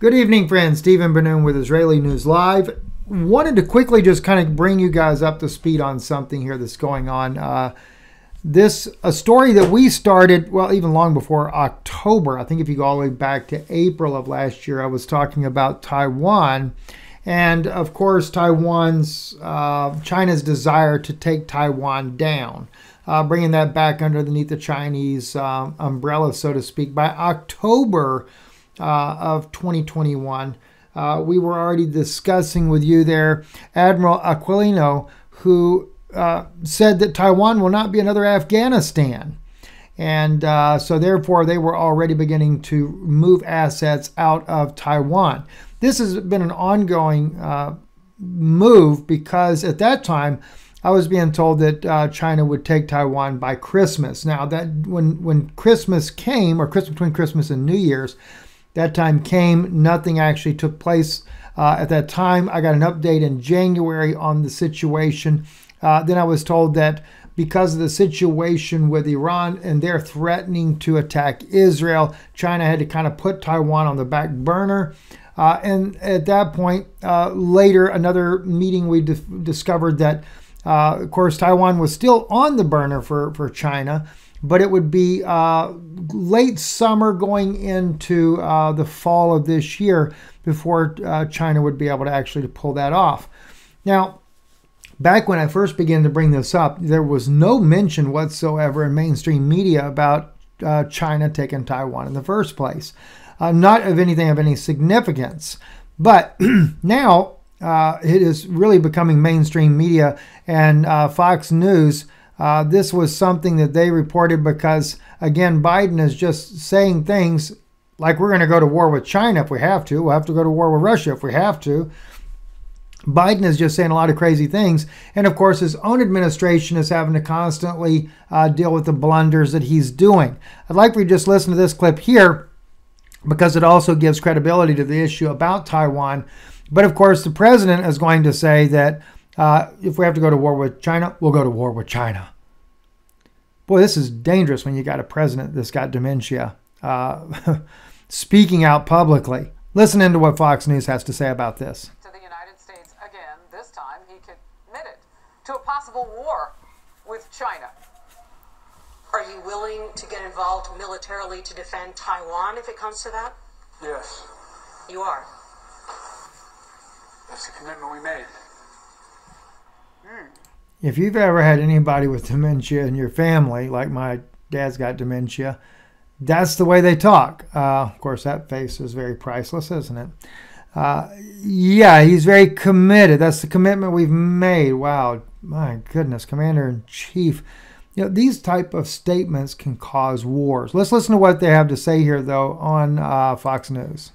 Good evening, friends. Steven Ben-Nun with Israeli News Live. Wanted to quickly just kind of bring you guys up to speed on something here that's going on. A story that we started, well, even long before October. I think if you go all the way back to April of last year, I was talking about Taiwan. And, of course, China's desire to take Taiwan down. Bringing that back underneath the Chinese umbrella, so to speak. By October of 2021. We were already discussing with you there, Admiral Aquilino, who said that Taiwan will not be another Afghanistan. And so therefore, they were already beginning to move assets out of Taiwan. This has been an ongoing move because at that time, I was being told that China would take Taiwan by Christmas. Now, that when Christmas came, or between Christmas and New Year's, that time came, nothing actually took place at that time. I got an update in January on the situation. Then I was told that because of the situation with Iran and they're threatening to attack Israel, China had to kind of put Taiwan on the back burner. And at that point, later, another meeting, we discovered that, of course, Taiwan was still on the burner for China. But it would be late summer going into the fall of this year before China would be able to actually pull that off. Now, back when I first began to bring this up, there was no mention whatsoever in mainstream media about China taking Taiwan in the first place. Not of anything of any significance. But now it is really becoming mainstream media, and Fox News. This was something that they reported because, again, Biden is just saying things like we're going to go to war with China if we have to. We'll have to go to war with Russia if we have to. Biden is just saying a lot of crazy things. And, of course, his own administration is having to constantly deal with the blunders that he's doing. I'd like for you to just listen to this clip here because it also gives credibility to the issue about Taiwan. But, of course, the president is going to say that if we have to go to war with China, we'll go to war with China. Boy, this is dangerous when you got a president that's got dementia speaking out publicly. Listen into what Fox News has to say about this. To the United States again, this time he committed to a possible war with China. Are you willing to get involved militarily to defend Taiwan if it comes to that? Yes. You are? That's the commitment we made. If you've ever had anybody with dementia in your family, like my dad's got dementia, that's the way they talk. Of course, that face is very priceless, isn't it? Yeah, he's very committed. That's the commitment we've made. Wow, my goodness, Commander-in-Chief. You know, these type of statements can cause wars. Let's listen to what they have to say here, though, on Fox News.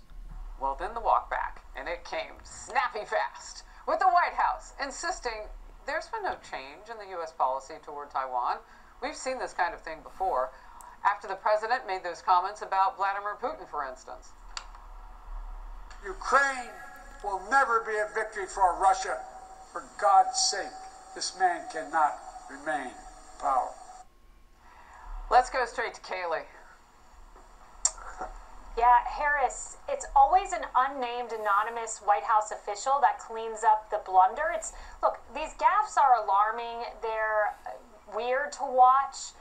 Well, then the walk back, and it came snappy fast, with the White House insisting there's been no change in the U.S. policy toward Taiwan. We've seen this kind of thing before. After the president made those comments about Vladimir Putin, for instance. Ukraine will never be a victory for Russia. For God's sake, this man cannot remain in power. Let's go straight to Kayleigh. Yeah, Harris, it's always an unnamed, anonymous White House official that cleans up the blunder. Look, these gaffes are alarming. They're weird to watch.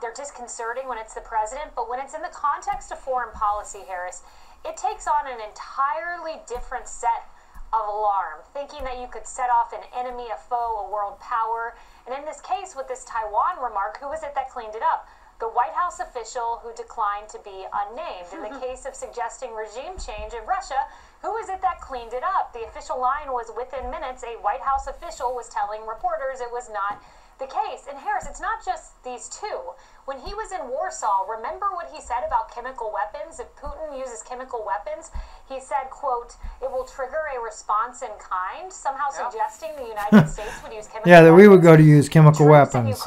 They're disconcerting when it's the president. But when it's in the context of foreign policy, Harris, it takes on an entirely different set of alarm, thinking that you could set off an enemy, a foe, a world power. And in this case, with this Taiwan remark, who was it that cleaned it up? The White House official who declined to be unnamed. In the case of suggesting regime change in Russia, who is it that cleaned it up? The official line was within minutes, a White House official was telling reporters it was not the case. And Harris, it's not just these two. When he was in Warsaw, remember what he said about chemical weapons? If Putin uses chemical weapons, he said, quote, it will trigger a response in kind, somehow suggesting the United States would use chemical weapons. Yeah, that we would go to use chemical weapons.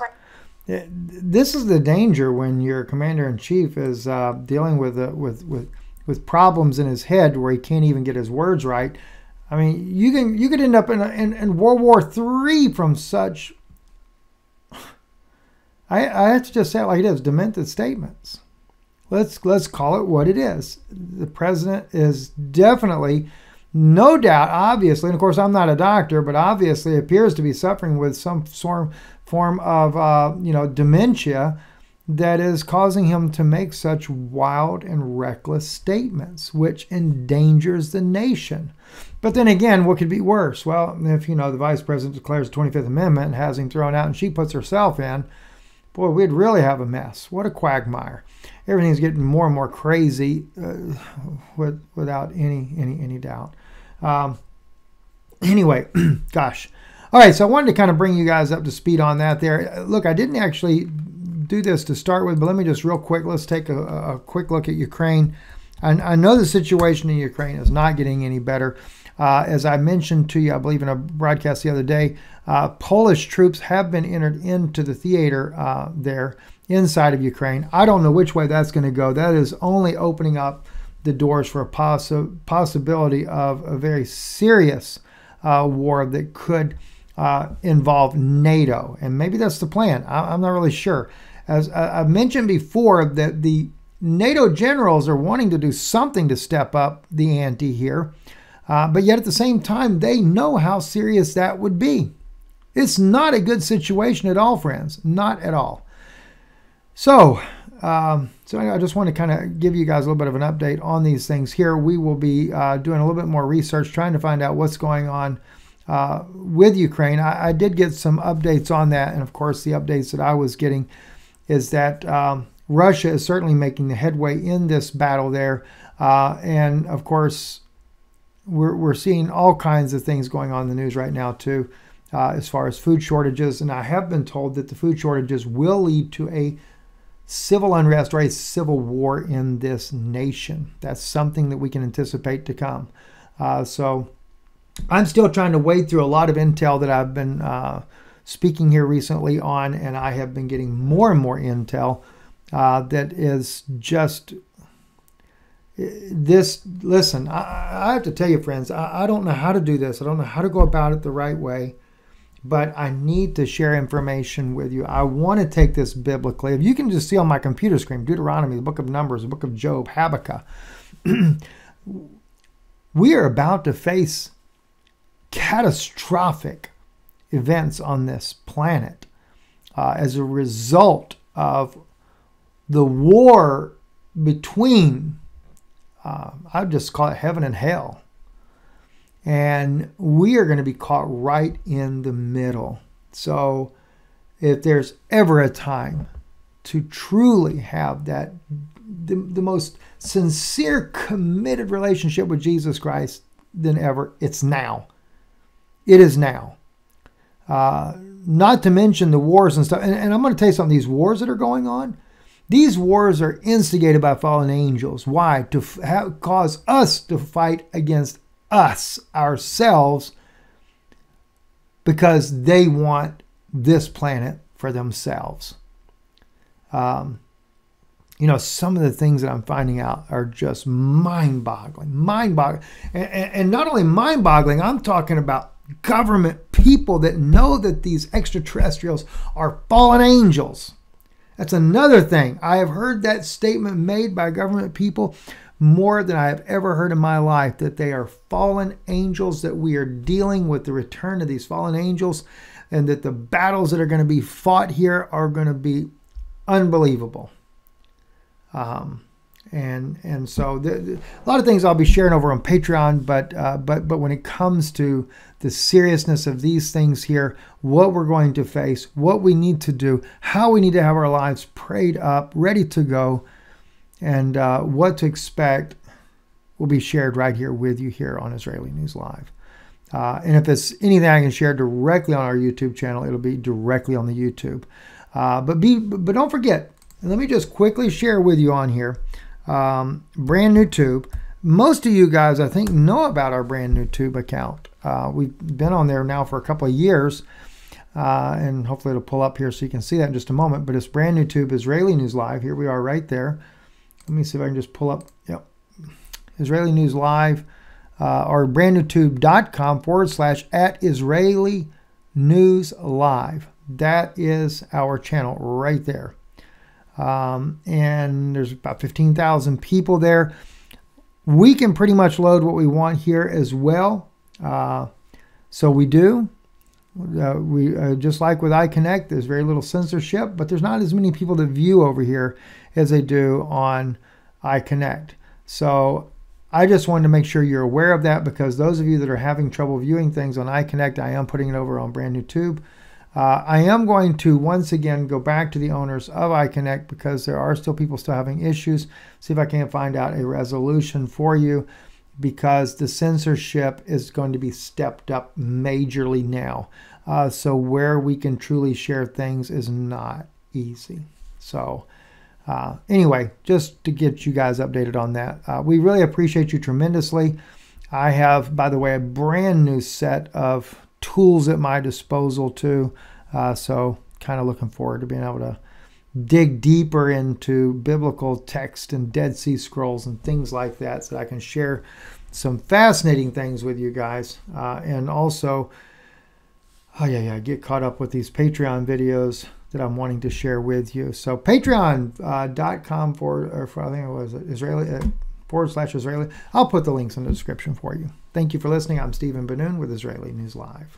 This is the danger when your commander-in-chief is dealing with problems in his head where he can't even get his words right. I mean, you could end up in World War III from such. I have to just say it like it is: demented statements. Let's call it what it is. The president is definitely, no doubt, obviously, and of course I'm not a doctor, but obviously appears to be suffering with some form of dementia that is causing him to make such wild and reckless statements, which endangers the nation. But then again, what could be worse? Well, if the vice president declares the 25th Amendment and has him thrown out and she puts herself in, boy, we'd really have a mess. What a quagmire. Everything's getting more and more crazy without any doubt. Anyway, gosh. All right, so I wanted to kind of bring you guys up to speed on that there. Look, I didn't actually do this to start with, but let me just real quick, let's take a quick look at Ukraine. I know the situation in Ukraine is not getting any better. As I mentioned to you, I believe in a broadcast the other day, Polish troops have been entered into the theater there inside of Ukraine. I don't know which way that's going to go. That is only opening up the doors for a possibility of a very serious war that could involve NATO. And maybe that's the plan. I'm not really sure. As I've mentioned before, that the NATO generals are wanting to do something to step up the ante here. But yet at the same time, they know how serious that would be. It's not a good situation at all, friends. Not at all. So, I just want to kind of give you guys a little bit of an update on these things here. We will be doing a little bit more research, trying to find out what's going on with Ukraine. I did get some updates on that. And of course, the updates that I was getting is that Russia is certainly making the headway in this battle there. And of course, we're seeing all kinds of things going on in the news right now, too, as far as food shortages. And I have been told that the food shortages will lead to a civil unrest or a civil war in this nation. That's something that we can anticipate to come. So I'm still trying to wade through a lot of intel that I've been speaking here recently on, and I have been getting more and more intel that is just... Listen, I have to tell you, friends, I don't know how to do this. I don't know how to go about it the right way, but I need to share information with you. I want to take this biblically. If you can just see on my computer screen, Deuteronomy, the book of Numbers, the book of Job, Habakkuk, we are about to face catastrophic events on this planet as a result of the war between I would just call it heaven and hell. And we are going to be caught right in the middle. So if there's ever a time to truly have that, the most sincere, committed relationship with Jesus Christ than ever, it's now. It is now. Not to mention the wars and stuff. And I'm going to tell you something, these wars that are going on, these wars are instigated by fallen angels. Why? To cause us to fight against us, ourselves, because they want this planet for themselves. Some of the things that I'm finding out are just mind-boggling. Mind-boggling. And not only mind-boggling, I'm talking about government people that know that these extraterrestrials are fallen angels. That's another thing. I have heard that statement made by government people more than I have ever heard in my life, that they are fallen angels, that we are dealing with the return of these fallen angels, and that the battles that are going to be fought here are going to be unbelievable. And so a lot of things I'll be sharing over on Patreon, but when it comes to the seriousness of these things here, what we're going to face, what we need to do, how we need to have our lives prayed up, ready to go, and what to expect will be shared right here with you here on Israeli News Live. And if it's anything I can share directly on our YouTube channel, it'll be directly on the YouTube. But don't forget, and let me just quickly share with you on here, BrandNewTube. Most of you guys, I think, know about our BrandNewTube account. We've been on there now for a couple of years, and hopefully it'll pull up here so you can see that in just a moment. But it's BrandNewTube, Israeli News Live. Here we are right there. Let me see if I can just pull up. Yep, Israeli News Live, or BrandNewTube.com/@IsraeliNewsLive. That is our channel right there. And there's about 15,000 people there. We can pretty much load what we want here as well. So we do. We just like with iConnect, there's very little censorship, but there's not as many people that view over here as they do on iConnect. So I just wanted to make sure you're aware of that, because those of you that are having trouble viewing things on iConnect, I am putting it over on BrandNewTube. I am going to once again go back to the owners of iConnect, because there are still people still having issues. See if I can't find out a resolution for you, because the censorship is going to be stepped up majorly now. So where we can truly share things is not easy. So anyway, just to get you guys updated on that. We really appreciate you tremendously. I have, by the way, a brand new set of tools at my disposal too. So kind of looking forward to being able to dig deeper into biblical text and Dead Sea Scrolls and things like that, so that I can share some fascinating things with you guys. And also, I get caught up with these Patreon videos that I'm wanting to share with you. So patreon.com /Israeli. I'll put the links in the description for you. Thank you for listening. I'm Steven Ben-Nun with Israeli News Live.